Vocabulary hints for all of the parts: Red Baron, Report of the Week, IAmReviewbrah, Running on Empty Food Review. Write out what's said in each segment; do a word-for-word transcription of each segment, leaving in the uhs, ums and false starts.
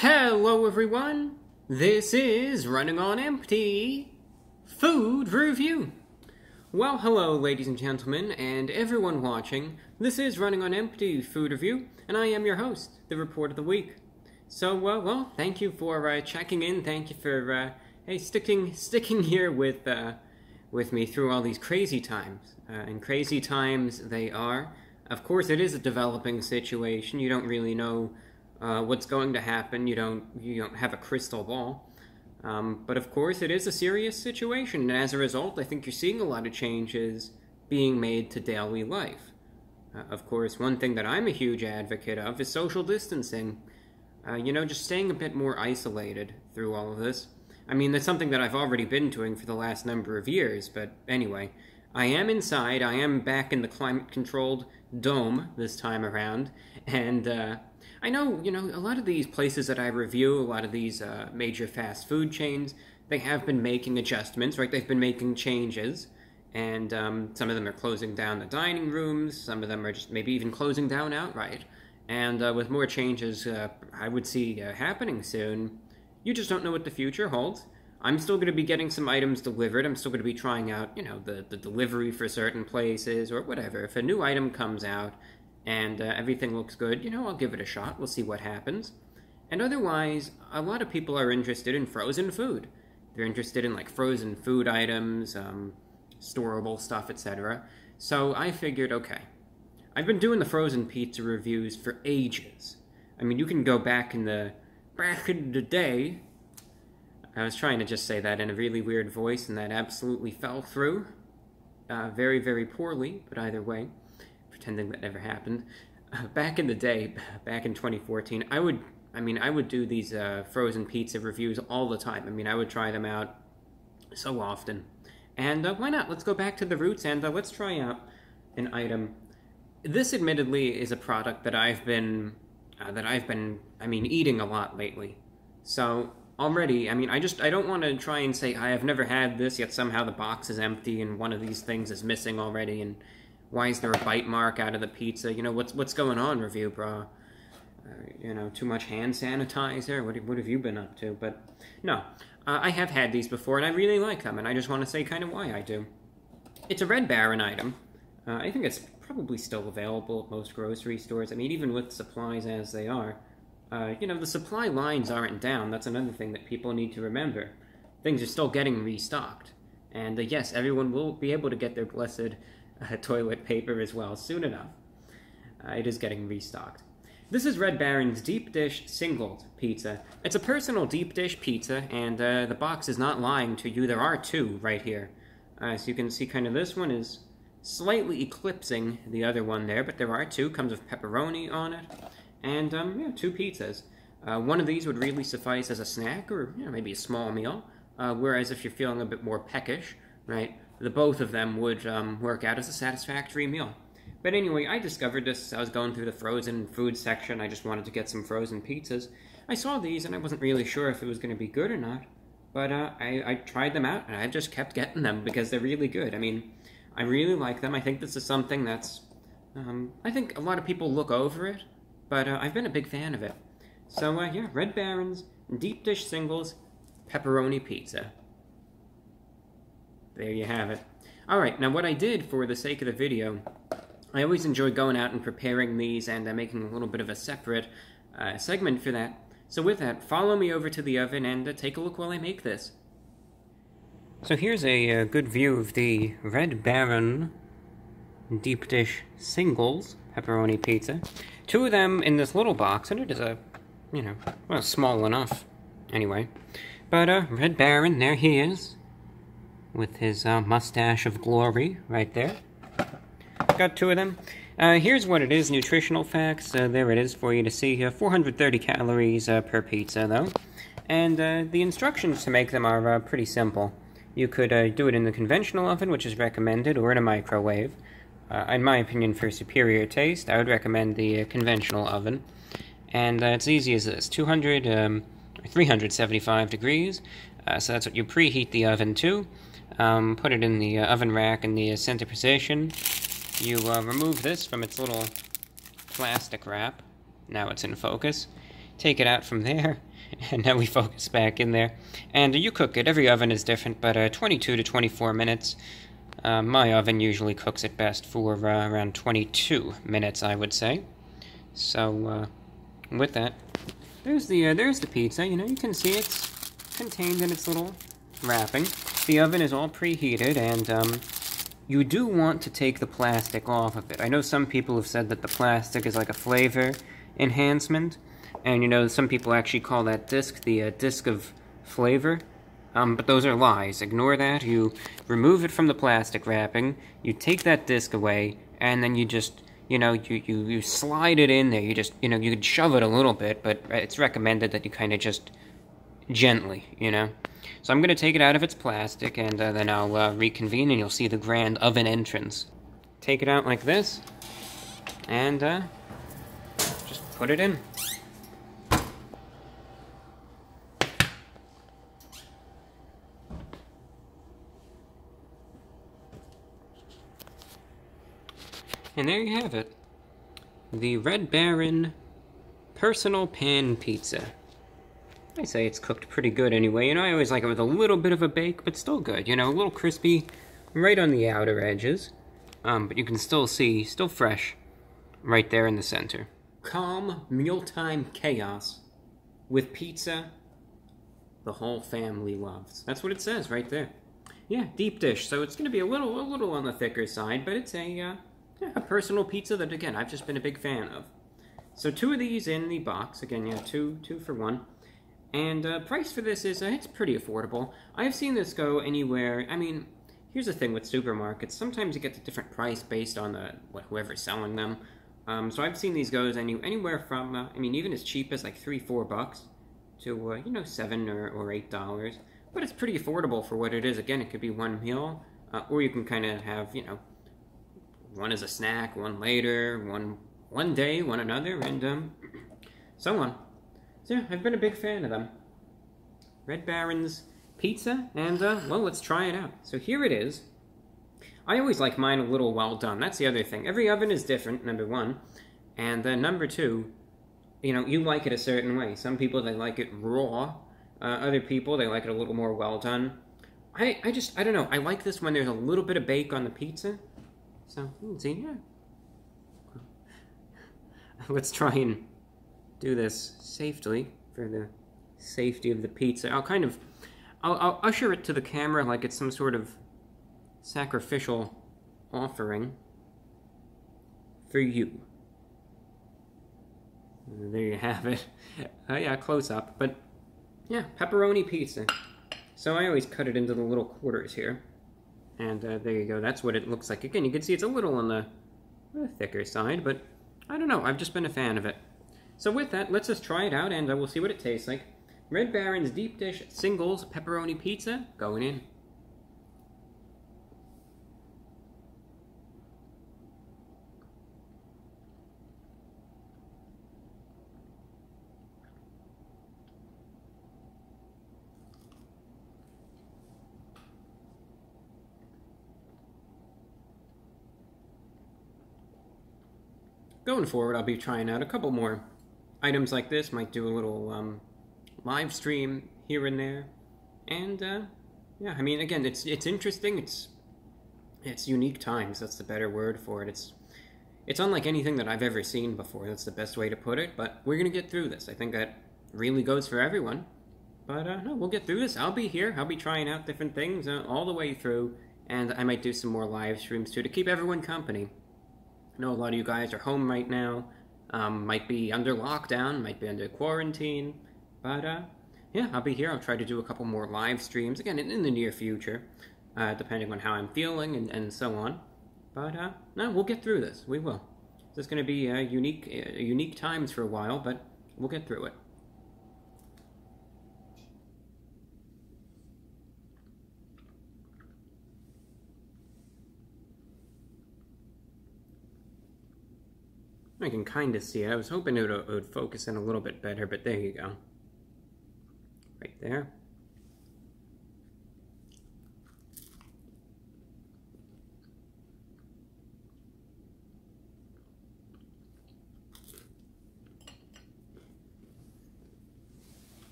Hello everyone, this is Running on Empty Food Review. Well, hello ladies and gentlemen and everyone watching. This is Running on Empty Food Review and I am your host, the Report of the Week. So, uh, well, thank you for uh, checking in, thank you for uh, hey, sticking sticking here with, uh, with me through all these crazy times. Uh, and crazy times they are. Of course, it is a developing situation. You don't really know uh, what's going to happen. You don't you don't have a crystal ball. Um, but of course, it is a serious situation, and as a result, I think you're seeing a lot of changes being made to daily life. Uh, of course, one thing that I'm a huge advocate of is social distancing. Uh, you know, just staying a bit more isolated through all of this. I mean, that's something that I've already been doing for the last number of years, but anyway. I am inside, I am back in the climate-controlled dome this time around, and uh, I know, you know, a lot of these places that I review, a lot of these uh, major fast food chains, they have been making adjustments, right? They've been making changes, and um, some of them are closing down the dining rooms, some of them are just maybe even closing down outright, and uh, with more changes uh, I would see uh, happening soon, you just don't know what the future holds. I'm still going to be getting some items delivered. I'm still going to be trying out, you know, the, the delivery for certain places or whatever. If a new item comes out and uh, everything looks good, you know, I'll give it a shot. We'll see what happens. And otherwise, a lot of people are interested in frozen food. They're interested in, like, frozen food items, um, storable stuff, et cetera. So I figured, okay, I've been doing the frozen pizza reviews for ages. I mean, you can go back in the, back in the day... I was trying to just say that in a really weird voice, and that absolutely fell through uh, very, very poorly, but either way, pretending that never happened. Uh, back in the day, back in twenty fourteen, I would, I mean, I would do these uh, frozen pizza reviews all the time. I mean, I would try them out so often. And uh, why not? Let's go back to the roots, and uh, let's try out an item. This, admittedly, is a product that I've been, uh, that I've been, I mean, eating a lot lately. So... Already, I mean, I just, I don't want to try and say, I have never had this, yet somehow the box is empty and one of these things is missing already, and why is there a bite mark out of the pizza? You know, what's what's going on, Reviewbrah? Uh, you know, too much hand sanitizer? What, what have you been up to? But, no, uh, I have had these before, and I really like them, and I just want to say kind of why I do. It's a Red Baron item. Uh, I think it's probably still available at most grocery stores. I mean, even with supplies as they are. Uh, you know, the supply lines aren't down. That's another thing that people need to remember. Things are still getting restocked. And uh, yes, everyone will be able to get their blessed uh, toilet paper as well soon enough. Uh, it is getting restocked. This is Red Baron's Deep Dish Singled Pizza. It's a personal deep dish pizza, and uh, the box is not lying to you. There are two right here. Uh, so you can see kind of this one is slightly eclipsing the other one there, but there are two. Comes with pepperoni on it. And, um, yeah, two pizzas. Uh, one of these would really suffice as a snack or, you know, maybe a small meal. Uh, whereas if you're feeling a bit more peckish, right, the both of them would um, work out as a satisfactory meal. But anyway, I discovered this. I was going through the frozen food section. I just wanted to get some frozen pizzas. I saw these, and I wasn't really sure if it was going to be good or not. But uh, I, I tried them out, and I just kept getting them because they're really good. I mean, I really like them. I think this is something that's... Um, I think a lot of people look over it. But uh, I've been a big fan of it. So, uh, yeah, Red Baron's Deep Dish Singles Pepperoni Pizza. There you have it. Alright, now what I did for the sake of the video, I always enjoy going out and preparing these and uh, making a little bit of a separate uh, segment for that. So with that, follow me over to the oven and uh, take a look while I make this. So here's a uh, good view of the Red Baron Deep Dish Singles Pepperoni Pizza. Two of them in this little box, and it is a, you know, well, small enough, anyway. But, uh, Red Baron, there he is, with his, uh, mustache of glory, right there. Got two of them. Uh, here's what it is, nutritional facts, uh, there it is for you to see here, four hundred thirty calories, uh, per pizza, though. And, uh, the instructions to make them are, uh, pretty simple. You could, uh, do it in the conventional oven, which is recommended, or in a microwave. Uh, in my opinion, for superior taste, I would recommend the uh, conventional oven. And uh, it's easy as this, two hundred, um, three seventy-five degrees. Uh, so that's what you preheat the oven to. Um, put it in the uh, oven rack in the uh, center position. You uh, remove this from its little plastic wrap. Now it's in focus. Take it out from there. and now we focus back in there. And you cook it. Every oven is different, but uh, twenty-two to twenty-four minutes. Uh, my oven usually cooks it best for uh, around twenty-two minutes, I would say. So, uh, with that, there's the, uh, there's the pizza. You know, you can see it's contained in its little wrapping. The oven is all preheated, and um, you do want to take the plastic off of it. I know some people have said that the plastic is like a flavor enhancement, and you know, some people actually call that disc the uh, disc of flavor. Um, but those are lies. Ignore that. You remove it from the plastic wrapping, you take that disc away, and then you just, you know, you, you, you slide it in there. You just, you know, you could shove it a little bit, but it's recommended that you kind of just gently, you know. So I'm going to take it out of its plastic, and uh, then I'll uh, reconvene, and you'll see the grand oven entrance. Take it out like this, and uh, just put it in. And there you have it. The Red Baron Personal Pan Pizza. I say it's cooked pretty good anyway. You know, I always like it with a little bit of a bake, but still good. You know, a little crispy right on the outer edges. Um, but you can still see, still fresh, right there in the center. Calm mealtime chaos with pizza the whole family loves. That's what it says right there. Yeah, deep dish. So it's going to be a little, a little on the thicker side, but it's a... Uh, Yeah, a personal pizza that, again, I've just been a big fan of. So two of these in the box. Again, yeah, two, two for one. And uh, price for this is, uh, it's pretty affordable. I've seen this go anywhere. I mean, here's the thing with supermarkets. Sometimes you get the different price based on the what, whoever's selling them. Um, so I've seen these go any, anywhere from, uh, I mean, even as cheap as like three, four bucks to, uh, you know, seven or, or eight dollars. But it's pretty affordable for what it is. Again, it could be one meal, uh, or you can kind of have, you know, one is a snack, one later, one one day, one another, and um, so on. So yeah, I've been a big fan of them. Red Baron's Pizza, and uh, well, let's try it out. So here it is. I always like mine a little well done. That's the other thing. Every oven is different, number one. And then number two, you know, you like it a certain way. Some people, they like it raw. Uh, other people, they like it a little more well done. I, I just, I don't know. I like this when there's a little bit of bake on the pizza. So, let's see, yeah. Let's try and do this safely for the safety of the pizza. I'll kind of, I'll, I'll usher it to the camera like it's some sort of sacrificial offering for you. There you have it. Uh, yeah, close up, but yeah, pepperoni pizza. So I always cut it into the little quarters here. And uh, there you go, that's what it looks like. Again, you can see it's a little on the uh, thicker side, but I don't know, I've just been a fan of it. So with that, let's just try it out and uh, we'll see what it tastes like. Red Baron's Deep Dish Singles Pepperoni Pizza, going in. Going forward, I'll be trying out a couple more items like this. Might do a little um, live stream here and there, and uh, yeah, I mean, again, it's it's interesting. It's it's unique times. That's the better word for it. It's it's unlike anything that I've ever seen before. That's the best way to put it. But we're gonna get through this. I think that really goes for everyone. But uh, no, we'll get through this. I'll be here. I'll be trying out different things uh, all the way through, and I might do some more live streams too to keep everyone company. I know a lot of you guys are home right now, um, might be under lockdown, might be under quarantine, but uh, yeah, I'll be here. I'll try to do a couple more live streams, again, in, in the near future, uh, depending on how I'm feeling and, and so on, but uh, no, we'll get through this, we will. This is going to be uh, unique, uh, unique times for a while, but we'll get through it. I can kind of see it. I was hoping it would, it would focus in a little bit better, but there you go. Right there.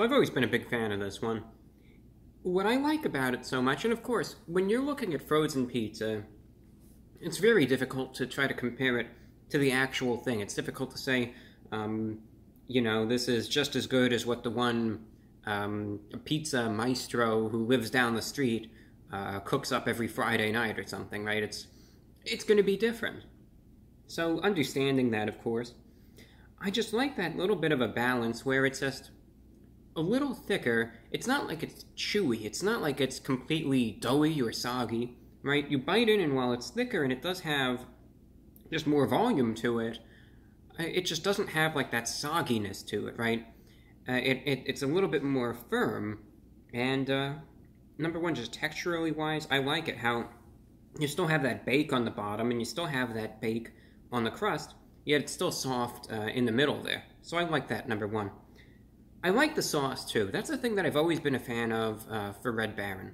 So I've always been a big fan of this one. What I like about it so much, and of course, when you're looking at frozen pizza, it's very difficult to try to compare it to the actual thing. It's difficult to say, um, you know, this is just as good as what the one um, pizza maestro who lives down the street uh, cooks up every Friday night or something, right? It's, it's going to be different. So understanding that, of course, I just like that little bit of a balance where it's just a little thicker. It's not like it's chewy. It's not like it's completely doughy or soggy, right? You bite in, and while it's thicker and it does have just more volume to it, it just doesn't have like that sogginess to it, right? Uh, it, it it's a little bit more firm, and uh, number one, just texturally wise, I like it how you still have that bake on the bottom and you still have that bake on the crust, yet it's still soft uh, in the middle there. So I like that, number one. I like the sauce too. That's the thing that I've always been a fan of uh, for Red Baron.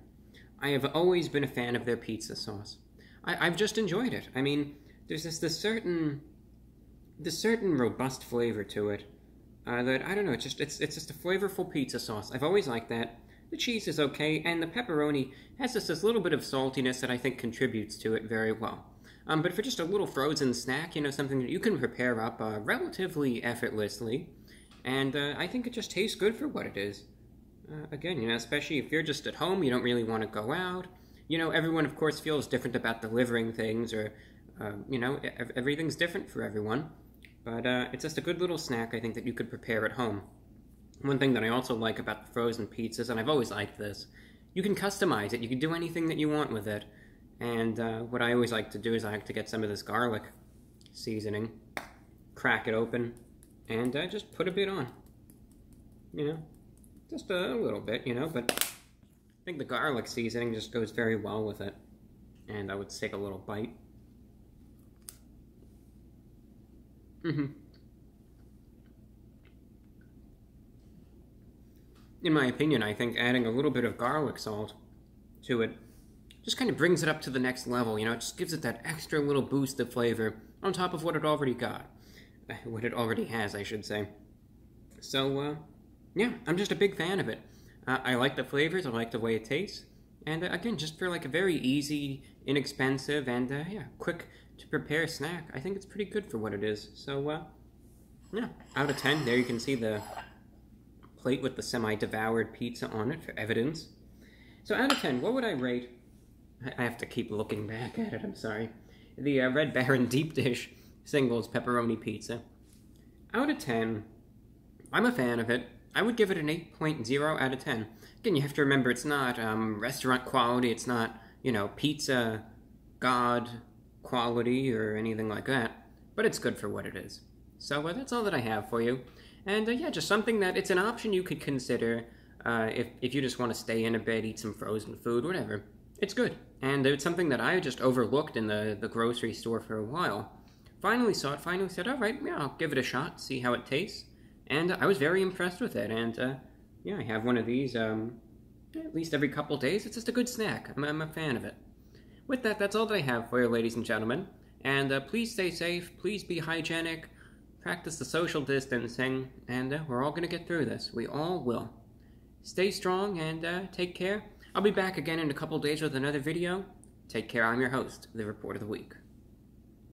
I have always been a fan of their pizza sauce. I, I've just enjoyed it. I mean, there's this, this certain, this certain robust flavor to it uh, that, I don't know, it's just, it's, it's just a flavorful pizza sauce. I've always liked that. The cheese is okay, and the pepperoni has just this little bit of saltiness that I think contributes to it very well. Um, but for just a little frozen snack, you know, something that you can prepare up uh, relatively effortlessly, and uh, I think it just tastes good for what it is. Uh, again, you know, especially if you're just at home, you don't really want to go out. You know, everyone, of course, feels different about delivering things, or, uh, you know, everything's different for everyone. But uh, it's just a good little snack, I think, that you could prepare at home. One thing that I also like about the frozen pizzas, and I've always liked this, you can customize it. You can do anything that you want with it. And uh, what I always like to do is I like to get some of this garlic seasoning, crack it open, and uh, just put a bit on. You know, just a little bit, you know, but I think the garlic seasoning just goes very well with it. And I would take a little bite. Mm-hmm. In my opinion, I think adding a little bit of garlic salt to it just kind of brings it up to the next level, you know, it just gives it that extra little boost of flavor on top of what it already got. What it already has, I should say. So, uh, yeah, I'm just a big fan of it. Uh, I like the flavors, I like the way it tastes, and uh, again, just for like a very easy, inexpensive, and uh, yeah, quick to prepare snack, I think it's pretty good for what it is. So, uh, yeah, out of ten, there you can see the plate with the semi-devoured pizza on it for evidence. So out of ten, what would I rate? I have to keep looking back at it, I'm sorry. The uh, Red Baron Deep Dish Singles Pepperoni Pizza. Out of ten, I'm a fan of it. I would give it an eight point zero out of ten. Again, you have to remember, it's not um, restaurant quality, it's not, you know, pizza god quality or anything like that, but it's good for what it is. So uh, that's all that I have for you. And uh, yeah, just something that, it's an option you could consider uh, if, if you just want to stay in a bit, eat some frozen food, whatever. It's good, and it's something that I just overlooked in the, the grocery store for a while. Finally saw it, finally said, all right, yeah, I'll give it a shot, see how it tastes. And uh, I was very impressed with it, and uh, yeah, I have one of these um, at least every couple days. It's just a good snack. I'm, I'm a fan of it. With that, that's all that I have for you, ladies and gentlemen. And uh, please stay safe, please be hygienic, practice the social distancing, and uh, we're all going to get through this. We all will. Stay strong, and uh, take care. I'll be back again in a couple days with another video. Take care, I'm your host, the Report of the Week.